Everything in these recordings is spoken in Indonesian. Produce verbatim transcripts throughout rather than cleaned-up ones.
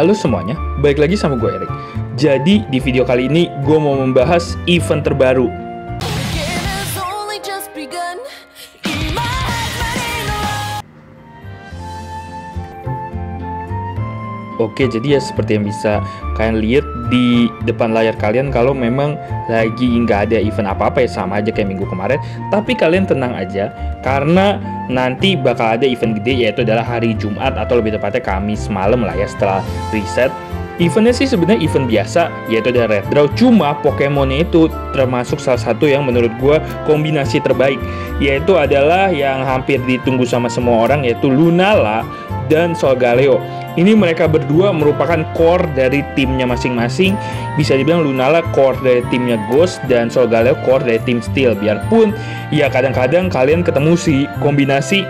Halo semuanya, balik lagi sama gue Erik. Jadi di video kali ini gue mau membahas event terbaru. Oke, jadi ya seperti yang bisa kalian lihat di depan layar kalian, kalau memang lagi nggak ada event apa-apa ya sama aja kayak minggu kemarin. Tapi kalian tenang aja, karena nanti bakal ada event gede, yaitu adalah hari Jumat atau lebih tepatnya Kamis malam lah ya setelah riset. Eventnya sih sebenarnya event biasa, yaitu ada Red Draw, cuma Pokemonnya itu termasuk salah satu yang menurut gue kombinasi terbaik, yaitu adalah yang hampir ditunggu sama semua orang, yaitu Lunala dan Solgaleo. Ini mereka berdua merupakan core dari timnya masing-masing. Bisa dibilang Lunala core dari timnya Ghost dan Solgaleo core dari tim Steel. Biarpun ya kadang-kadang kalian ketemu si kombinasi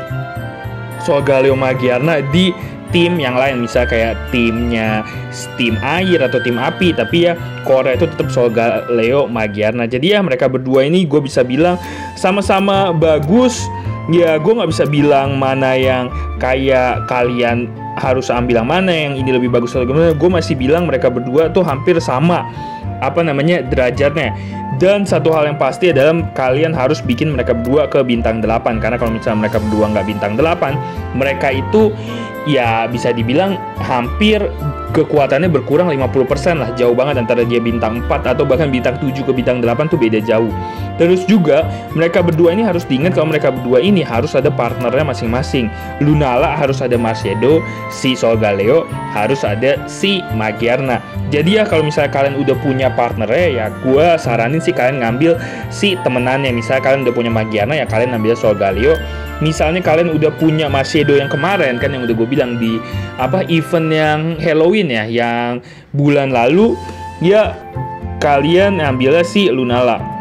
Solgaleo Magearna di tim yang lain, misal kayak timnya tim air atau tim api, tapi ya core itu tetap Solgaleo Magearna. Jadi ya mereka berdua ini gue bisa bilang sama-sama bagus. Ya gue nggak bisa bilang mana yang kayak kalian harus ambil yang mana, yang ini lebih bagus atau gimana. Gue masih bilang mereka berdua tuh hampir sama apa namanya derajatnya. Dan satu hal yang pasti adalah kalian harus bikin mereka berdua ke bintang delapan, karena kalau misalnya mereka berdua nggak bintang delapan, mereka itu ya bisa dibilang hampir kekuatannya berkurang lima puluh persen lah. Jauh banget antara dia bintang empat atau bahkan bintang tujuh ke bintang delapan tuh beda jauh. Terus juga mereka berdua ini harus diingat kalau mereka berdua ini harus ada partnernya masing-masing. Lunala harus ada Marshadow, si Solgaleo harus ada si Magearna. Jadi ya kalau misalnya kalian udah punya partnernya, ya gue saranin sih kalian ngambil si temenannya. Misalnya kalian udah punya Magearna, ya kalian ambil Solgaleo. Misalnya kalian udah punya Marshadow yang kemarin kan, yang udah gue bilang di apa event yang Halloween ya, yang bulan lalu, ya kalian ambilnya si Lunala.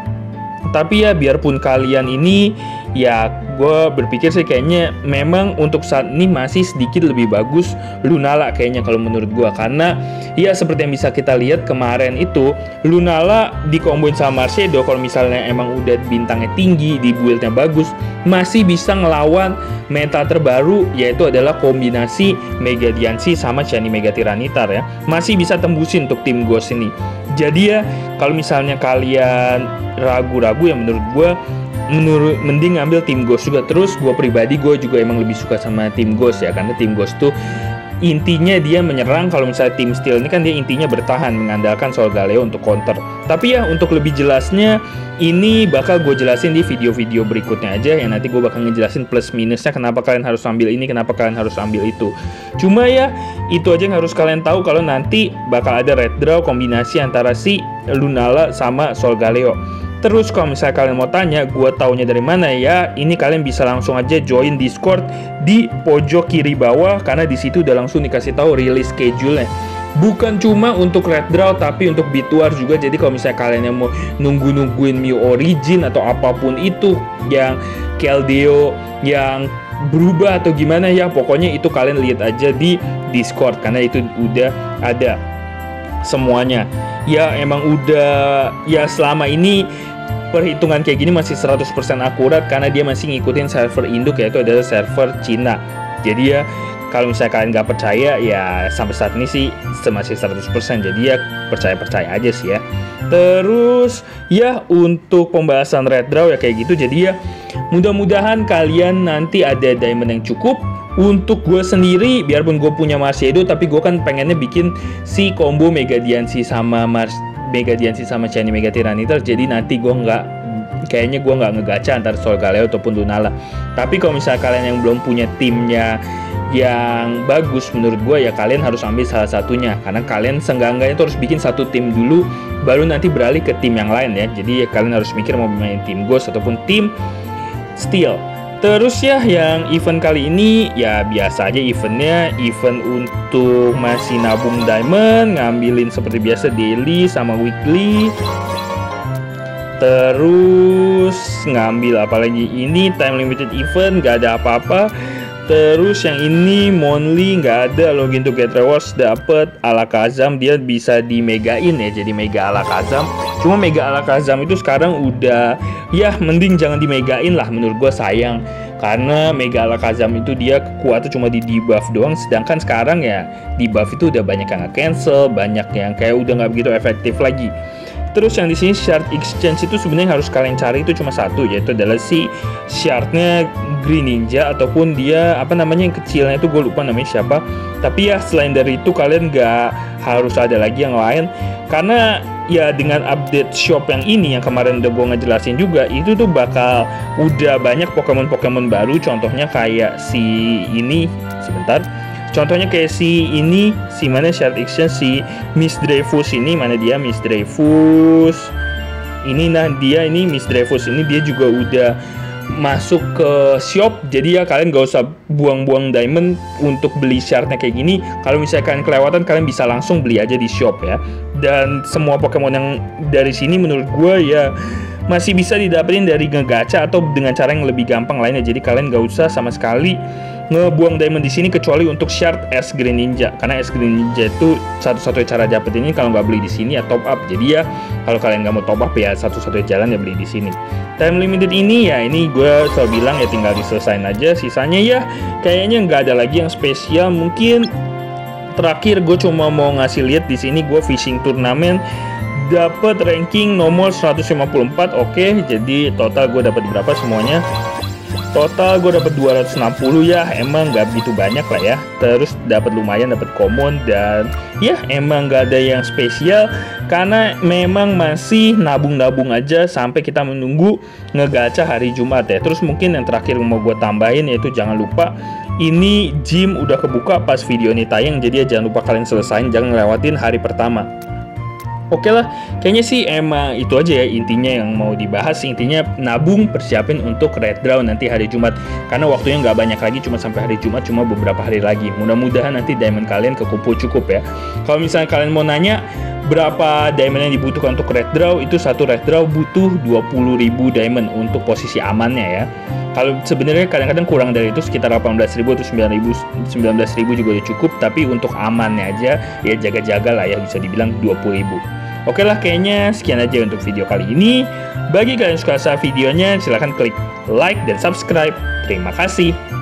Tapi ya biarpun kalian ini, ya gue berpikir sih kayaknya memang untuk saat ini masih sedikit lebih bagus Lunala kayaknya kalau menurut gue. Karena ya seperti yang bisa kita lihat kemarin itu Lunala dikomboin sama Marshadow, kalau misalnya emang udah bintangnya tinggi, di build-nya bagus, masih bisa ngelawan meta terbaru, yaitu adalah kombinasi Mega Diancie sama Shiny Mega Tyranitar ya. Masih bisa tembusin untuk tim Ghost ini. Jadi ya kalau misalnya kalian ragu-ragu, ya menurut gue menurut mending ngambil tim Ghost juga. Terus gue pribadi gue juga emang lebih suka sama tim Ghost ya, karena tim Ghost tuh intinya dia menyerang. Kalau misalnya tim Steel ini kan dia intinya bertahan mengandalkan Solgaleo untuk counter. Tapi ya untuk lebih jelasnya ini bakal gue jelasin di video-video berikutnya aja ya. Nanti gue bakal ngejelasin plus minusnya, kenapa kalian harus ambil ini, kenapa kalian harus ambil itu. Cuma ya itu aja yang harus kalian tahu kalau nanti bakal ada Red Draw kombinasi antara si Lunala sama Solgaleo. Terus kalau misalnya kalian mau tanya gue taunya dari mana, ya ini kalian bisa langsung aja join Discord di pojok kiri bawah, karena disitu udah langsung dikasih tahu rilis schedule-nya. Bukan cuma untuk Red Draw tapi untuk Bituar juga. Jadi kalau misalnya kalian yang mau nunggu-nungguin Mew Origin atau apapun itu, yang Keldeo yang berubah atau gimana, ya pokoknya itu kalian lihat aja di Discord, karena itu udah ada semuanya. Ya emang udah ya selama ini perhitungan kayak gini masih seratus persen akurat, karena dia masih ngikutin server induk, yaitu adalah server Cina. Jadi ya kalau misalnya kalian nggak percaya, ya sampai saat ini sih masih seratus persen. Jadi ya percaya-percaya aja sih ya. Terus ya untuk pembahasan Red Draw ya kayak gitu. Jadi ya mudah-mudahan kalian nanti ada diamond yang cukup. Untuk gue sendiri, biarpun gue punya Marshadow, tapi gue kan pengennya bikin si combo Mega Diancie sama Mars Mega Diancie sama Shiny Mega Tyranitar. Jadi nanti gue nggak Kayaknya gue nggak ngegacha antara Solgaleo ataupun Lunala. Tapi kalau misalnya kalian yang belum punya timnya yang bagus, menurut gue ya kalian harus ambil salah satunya, karena kalian senggangganya terus bikin satu tim dulu, baru nanti beralih ke tim yang lain ya. Jadi ya kalian harus mikir mau main tim Ghost ataupun tim Steel. Terus ya yang event kali ini ya biasa aja eventnya, event untuk masih nabung diamond, ngambilin seperti biasa daily sama weekly. Terus ngambil apalagi ini time limited event, nggak ada apa-apa. Terus yang ini monthly nggak ada, login to get rewards dapet Alakazam, dia bisa dimegain ya, jadi Mega Alakazam. Cuma Mega Alakazam itu sekarang udah ya mending jangan dimegain lah menurut gue, sayang. Karena Mega Alakazam itu dia kekuatan cuma di debuff doang, sedangkan sekarang ya debuff itu udah banyak yang nge-cancel, banyak yang kayak udah nggak begitu efektif lagi. Terus yang di sini shard exchange itu sebenarnya harus kalian cari itu cuma satu, yaitu adalah si shardnya Green Ninja ataupun dia apa namanya yang kecilnya itu gue lupa namanya siapa. Tapi ya selain dari itu kalian nggak harus ada lagi yang lain, karena ya dengan update shop yang ini yang kemarin udah gue ngejelasin juga, itu tuh bakal udah banyak Pokemon-Pokemon baru. Contohnya kayak si ini sebentar. Contohnya kayak si ini, si mana shard exchange si Misdreavus ini, mana dia Misdreavus ini, nah dia ini Misdreavus ini dia juga udah masuk ke shop. Jadi ya kalian gak usah buang-buang diamond untuk beli shardnya kayak gini. Kalau misalkan kelewatan kalian bisa langsung beli aja di shop ya. Dan semua Pokemon yang dari sini menurut gue ya masih bisa didapetin dari ngegacha atau dengan cara yang lebih gampang lainnya. Jadi kalian gak usah sama sekali ngebuang diamond di sini kecuali untuk shard es Green Ninja, karena es Green Ninja itu satu-satunya cara dapet ini kalau nggak beli di sini ya top up. Jadi ya kalau kalian nggak mau top up ya satu-satunya jalan ya beli di sini. Time limited ini ya ini gue selalu bilang ya tinggal diselesain aja. Sisanya ya kayaknya nggak ada lagi yang spesial. Mungkin terakhir gue cuma mau ngasih lihat di sini gue fishing turnamen dapat ranking nomor seratus lima puluh empat. Oke, jadi total gue dapat berapa semuanya? Total gue dapat dua ratus enam puluh ya, emang nggak begitu banyak lah ya. Terus dapat lumayan, dapat common dan ya emang nggak ada yang spesial karena memang masih nabung-nabung aja sampai kita menunggu ngegacha hari Jumat ya. Terus mungkin yang terakhir mau gue tambahin yaitu jangan lupa ini gym udah kebuka pas video ini tayang, jadi ya jangan lupa kalian selesain, jangan ngelewatin hari pertama. Oke lah, kayaknya sih emang itu aja ya intinya yang mau dibahas. Intinya nabung, persiapin untuk red draw nanti hari Jumat. Karena waktunya nggak banyak lagi, cuma sampai hari Jumat, cuma beberapa hari lagi. Mudah-mudahan nanti diamond kalian kekumpul cukup ya. Kalau misalnya kalian mau nanya berapa diamond yang dibutuhkan untuk red draw, itu satu red draw butuh dua puluh ribu diamond untuk posisi amannya ya. Kalau sebenarnya kadang-kadang kurang dari itu sekitar delapan belas ribu atau sembilan ribu, sembilan belas ribu juga udah cukup, tapi untuk amannya aja ya jaga-jaga lah ya, bisa dibilang dua puluh ribu. Oke lah, kayaknya sekian aja untuk video kali ini. Bagi kalian yang suka sama videonya silahkan klik like dan subscribe. Terima kasih.